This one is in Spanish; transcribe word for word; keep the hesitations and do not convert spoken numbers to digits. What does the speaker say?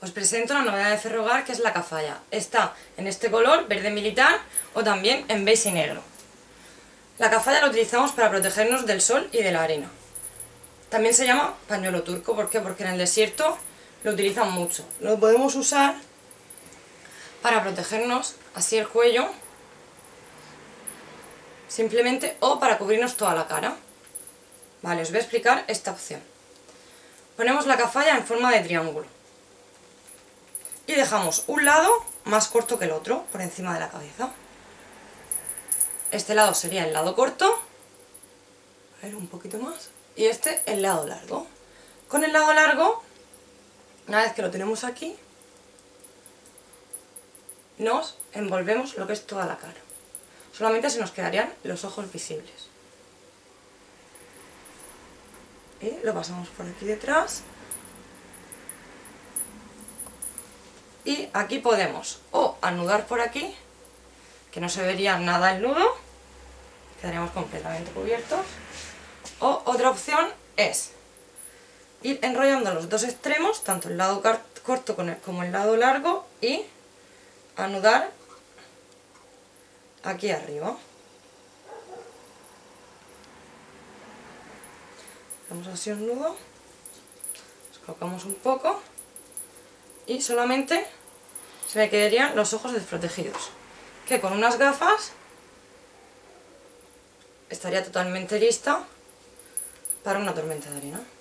Os presento la novedad de FerreHogar, que es la kafaya. Está en este color, verde militar, o también en beige y negro. La kafaya la utilizamos para protegernos del sol y de la arena. También se llama pañuelo turco. ¿Por qué? Porque en el desierto lo utilizan mucho. Lo podemos usar para protegernos así el cuello, simplemente, o para cubrirnos toda la cara. Vale, os voy a explicar esta opción. Ponemos la kafaya en forma de triángulo y dejamos un lado más corto que el otro por encima de la cabeza. Este lado sería el lado corto, a ver, un poquito más, y este el lado largo. Con el lado largo, una vez que lo tenemos aquí, nos envolvemos lo que es toda la cara. Solamente se nos quedarían los ojos visibles. Y lo pasamos por aquí detrás. Y aquí podemos o anudar por aquí, que no se vería nada el nudo, quedaríamos completamente cubiertos. O otra opción es ir enrollando los dos extremos, tanto el lado corto como el lado largo, y anudar aquí arriba. Hacemos así un nudo, nos colocamos un poco y solamente se me quedarían los ojos desprotegidos, que con unas gafas estaría totalmente lista para una tormenta de arena.